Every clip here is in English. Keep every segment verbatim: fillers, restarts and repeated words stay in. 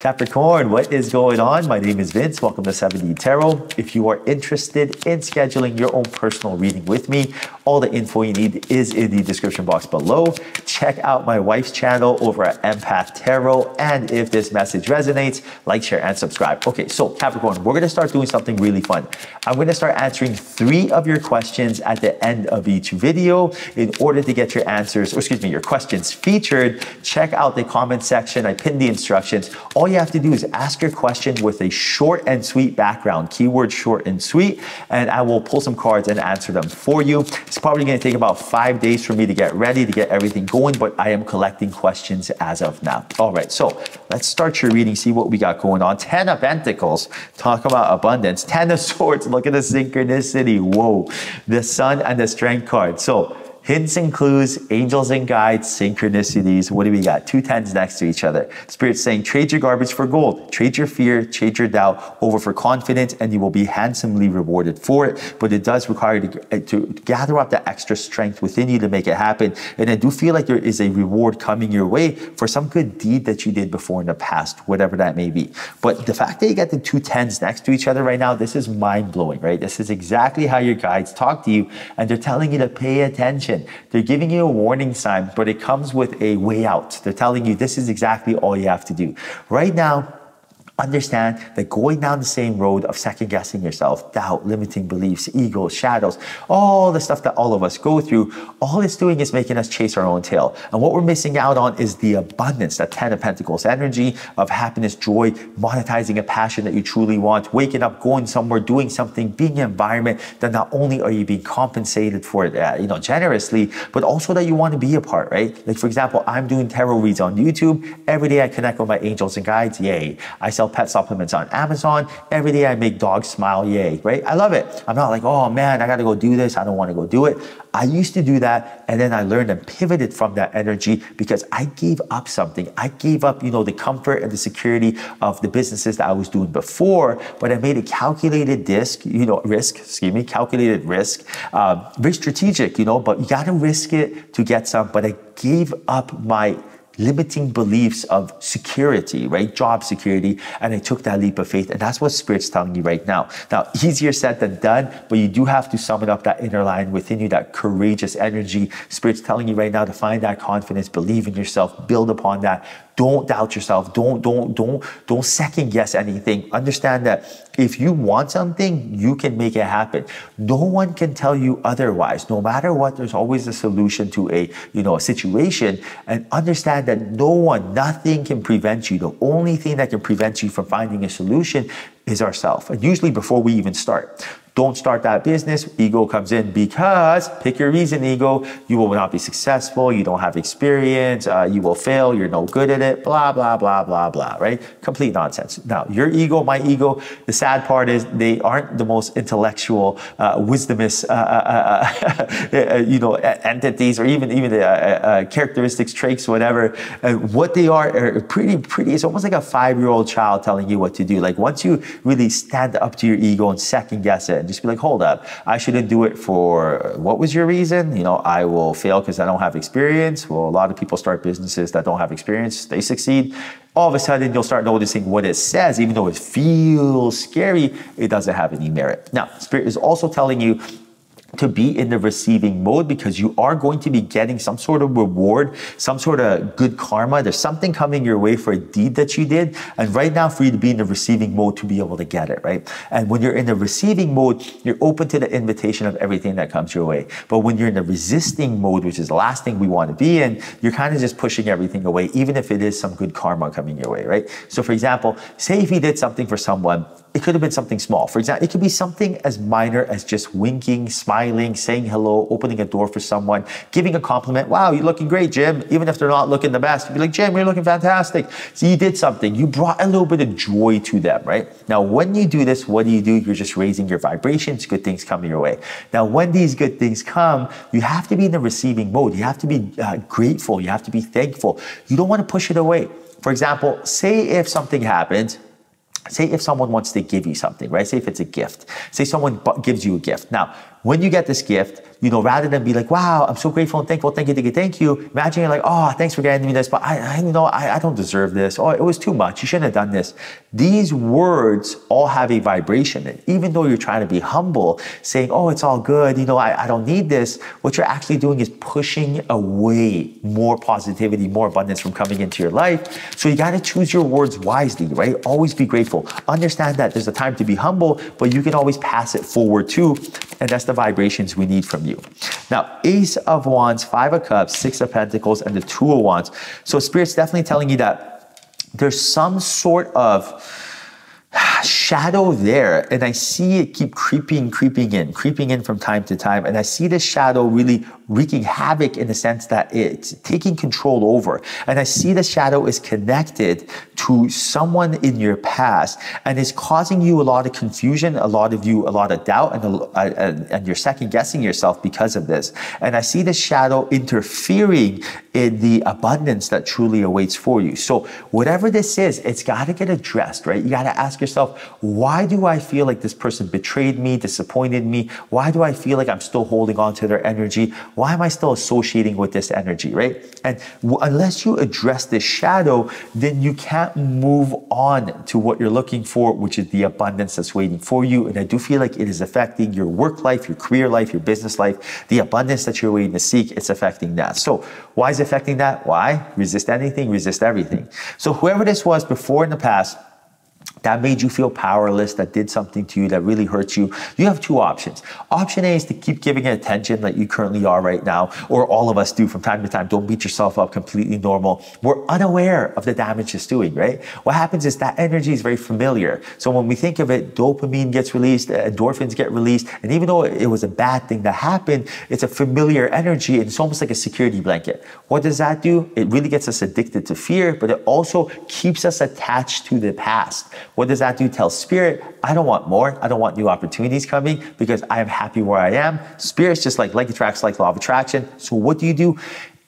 Capricorn, what is going on? My name is Vince. Welcome to seven D Tarot. If you are interested in scheduling your own personal reading with me, all the info you need is in the description box below. Check out my wife's channel over at Empath Tarot. And if this message resonates, like, share, and subscribe. Okay, so Capricorn, we're going to start doing something really fun. I'm going to start answering three of your questions at the end of each video. In order to get your answers, or excuse me, your questions featured, check out the comment section. I pinned the instructions. All All you have to do is ask your question with a short and sweet background, keyword short and sweet, and I will pull some cards and answer them for you. It's probably going to take about five days for me to get ready, to get everything going, but I am collecting questions as of now. All right, so let's start your reading, see what we got going on. Ten of Pentacles, talk about abundance. Ten of Swords, look at the synchronicity. Whoa, the Sun and the Strength card. So hints and clues, angels and guides, synchronicities. What do we got? Two tens next to each other. Spirit's saying, trade your garbage for gold. Trade your fear, trade your doubt over for confidence, and you will be handsomely rewarded for it. But it does require you to, to gather up that extra strength within you to make it happen. And I do feel like there is a reward coming your way for some good deed that you did before in the past, whatever that may be. But the fact that you got the two tens next to each other right now, this is mind-blowing, right? This is exactly how your guides talk to you, and they're telling you to pay attention. They're giving you a warning sign, but it comes with a way out. They're telling you this is exactly all you have to do. Right now, understand that going down the same road of second-guessing yourself, doubt, limiting beliefs, ego, shadows, all the stuff that all of us go through, all it's doing is making us chase our own tail. And what we're missing out on is the abundance, that ten of Pentacles energy of happiness, joy, monetizing a passion that you truly want, waking up, going somewhere, doing something, being in an environment that not only are you being compensated for it, uh, you know, generously, but also that you want to be a part, right? Like, for example, I'm doing tarot reads on YouTube. Every day I connect with my angels and guides. Yay. I sell pet supplements on Amazon. Every day I make dogs smile, yay, right? I love it. I'm not like, oh man, I gotta go do this. I don't wanna go do it. I used to do that, and then I learned and pivoted from that energy because I gave up something. I gave up, you know, the comfort and the security of the businesses that I was doing before, but I made a calculated risk, you know, risk, excuse me, calculated risk, um, very strategic, you know, but you gotta risk it to get some, but I gave up my limiting beliefs of security, right? Job security. And I took that leap of faith. And that's what Spirit's telling you right now. Now, easier said than done, but you do have to summon up that inner lion within you, that courageous energy. Spirit's telling you right now to find that confidence, believe in yourself, build upon that. Don't doubt yourself. Don't, don't, don't, don't second guess anything. Understand that if you want something, you can make it happen. No one can tell you otherwise. No matter what, there's always a solution to a, you know, a situation. And understand that no one, nothing can prevent you. The only thing that can prevent you from finding a solution is ourselves. And usually before we even start. Don't start that business. Ego comes in because, pick your reason, ego, you will not be successful. You don't have experience. Uh, you will fail. You're no good at it. Blah, blah, blah, blah, blah, right? Complete nonsense. Now, your ego, my ego, the sad part is they aren't the most intellectual, uh, wisdomous, uh, uh, uh, you know, entities or even, even the uh, uh, characteristics, traits, whatever. And what they are are pretty, pretty, it's almost like a five-year-old child telling you what to do. Like, once you really stand up to your ego and second guess it, just be like, hold up, I shouldn't do it for, what was your reason? You know, I will fail because I don't have experience. Well, a lot of people start businesses that don't have experience, they succeed. All of a sudden, you'll start noticing what it says, even though it feels scary, it doesn't have any merit. Now, Spirit is also telling you to be in the receiving mode because you are going to be getting some sort of reward, some sort of good karma. There's something coming your way for a deed that you did. And right now, for you to be in the receiving mode to be able to get it, right? And when you're in the receiving mode, you're open to the invitation of everything that comes your way. But when you're in the resisting mode, which is the last thing we want to be in, you're kind of just pushing everything away, even if it is some good karma coming your way, right? So for example, say if you did something for someone, it could have been something small. For example, it could be something as minor as just winking, smiling, saying hello, opening a door for someone, giving a compliment. Wow, you're looking great, Jim. Even if they're not looking the best, you'd be like, Jim, you're looking fantastic. So you did something. You brought a little bit of joy to them, right? Now, when you do this, what do you do? You're just raising your vibrations. Good things come your way. Now, when these good things come, you have to be in the receiving mode. You have to be uh, grateful. You have to be thankful. You don't want to push it away. For example, say if something happens, say if someone wants to give you something, right? Say if it's a gift. Say someone gives you a gift. Now, when you get this gift, you know, rather than be like, wow, I'm so grateful and thankful, thank you, thank you, thank you. Imagine you're like, oh, thanks for getting me this, but I, I you know, I, I don't deserve this. Oh, it was too much. You shouldn't have done this. These words all have a vibration. And even though you're trying to be humble, saying, oh, it's all good, you know, I, I don't need this, what you're actually doing is pushing away more positivity, more abundance from coming into your life. So you got to choose your words wisely, right? Always be grateful. Understand that there's a time to be humble, but you can always pass it forward too. And that's the vibrations we need from you. You. Now, Ace of Wands, Five of Cups, Six of Pentacles, and the Two of Wands. So Spirit's definitely telling you that there's some sort of shadow there, and I see it keep creeping, creeping in, creeping in from time to time, and I see this shadow really wreaking havoc in the sense that it's taking control over, and I see the shadow is connected to someone in your past, and it's causing you a lot of confusion, a lot of you, a lot of doubt, and, a, and, and you're second-guessing yourself because of this, and I see the shadow interfering in the abundance that truly awaits for you. So whatever this is, it's got to get addressed, right? You got to ask yourself, why do I feel like this person betrayed me, disappointed me? Why do I feel like I'm still holding on to their energy? Why am I still associating with this energy, right? And unless you address this shadow, then you can't move on to what you're looking for, which is the abundance that's waiting for you. And I do feel like it is affecting your work life, your career life, your business life, the abundance that you're waiting to seek, it's affecting that. So why is it affecting that? Why? Resist anything, resist everything. So whoever this was before in the past, that made you feel powerless, that did something to you, that really hurt you, you have two options. Option A is to keep giving it attention like you currently are right now, or all of us do from time to time. Don't beat yourself up, completely normal. We're unaware of the damage it's doing, right? What happens is that energy is very familiar. So when we think of it, dopamine gets released, endorphins get released, and even though it was a bad thing that happened, it's a familiar energy, and it's almost like a security blanket. What does that do? It really gets us addicted to fear, but it also keeps us attached to the past. What does that do? Tell Spirit, I don't want more. I don't want new opportunities coming because I am happy where I am. Spirit's just like, like attracts, like law of attraction. So what do you do?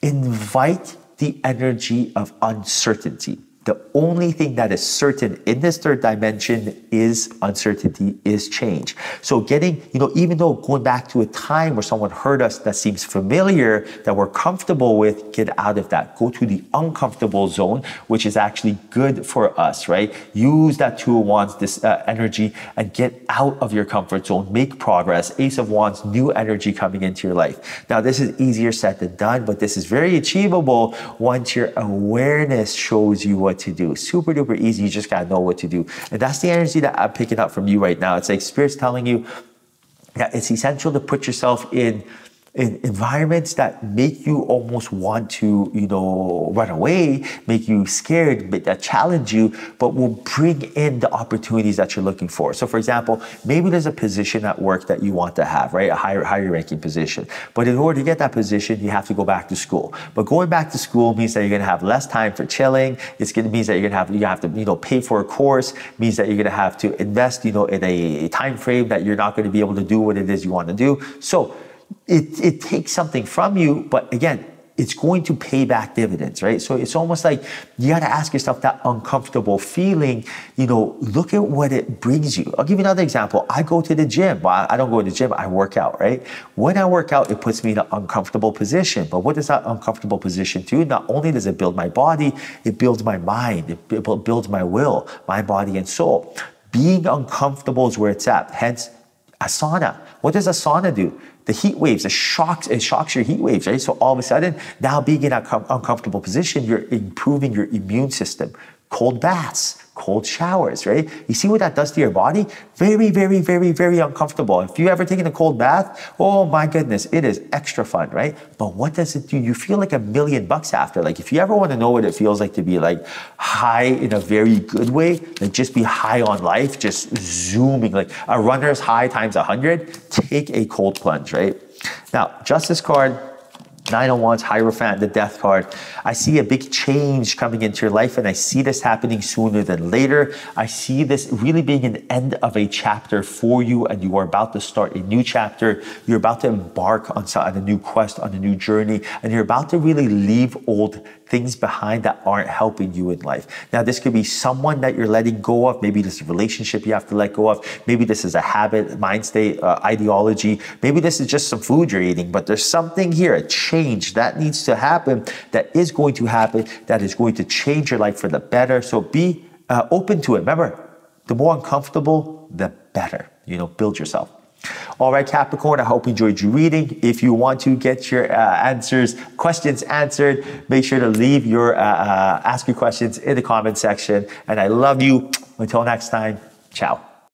Invite the energy of uncertainty. The only thing that is certain in this third dimension is uncertainty, is change. So getting, you know, even though going back to a time where someone hurt us that seems familiar, that we're comfortable with, get out of that. Go to the uncomfortable zone, which is actually good for us, right? Use that Two of Wands, this uh, energy, and get out of your comfort zone. Make progress. Ace of Wands, new energy coming into your life. Now, this is easier said than done, but this is very achievable once your awareness shows you what What to do. Super duper easy. You just gotta know what to do. And that's the energy that I'm picking up from you right now. It's like Spirit's telling you that it's essential to put yourself in in environments that make you almost want to, you know, run away, make you scared, but that challenge you, but will bring in the opportunities that you're looking for. So for example, maybe there's a position at work that you want to have, right? A higher, higher ranking position. But in order to get that position, you have to go back to school. But going back to school means that you're going to have less time for chilling. It's going to mean that you're going to have, you have to, you know, pay for a course, means that you're going to have to invest, you know, in a time frame that you're not going to be able to do what it is you want to do. So It, it takes something from you, but again, it's going to pay back dividends, right? So it's almost like you got to ask yourself that uncomfortable feeling, you know, look at what it brings you. I'll give you another example. I go to the gym. Well, I don't go to the gym. I work out, right? When I work out, it puts me in an uncomfortable position. But what does that uncomfortable position do? Not only does it build my body, it builds my mind. It builds my will, my body and soul. Being uncomfortable is where it's at. Hence, a sauna. What does a sauna do? The heat waves, it shocks, it shocks your heat waves, right? So all of a sudden, now being in an uncomfortable position, you're improving your immune system. Cold baths, cold showers, right? You see what that does to your body? Very, very, very, very uncomfortable. If you ever taken a cold bath, oh my goodness, it is extra fun, right? But what does it do? You feel like a million bucks after. Like if you ever want to know what it feels like to be like high in a very good way, like just be high on life, just zooming, like a runner's high times a hundred, take a cold plunge, right? Now, Justice card. Nine of Wands, Hierophant, the Death card. I see a big change coming into your life, and I see this happening sooner than later. I see this really being an end of a chapter for you, and you are about to start a new chapter. You're about to embark on a new quest, on a new journey, and you're about to really leave old things behind that aren't helping you in life. Now, this could be someone that you're letting go of. Maybe this is a relationship you have to let go of. Maybe this is a habit, mind state, uh, ideology. Maybe this is just some food you're eating, but there's something here, a change that needs to happen, that is going to happen, that is going to change your life for the better. So be uh, open to it. Remember, the more uncomfortable, the better. You know, build yourself. All right, Capricorn, I hope you enjoyed your reading. If you want to get your uh, answers, questions answered, make sure to leave your, uh, uh, ask your questions in the comment section. And I love you. Until next time, ciao.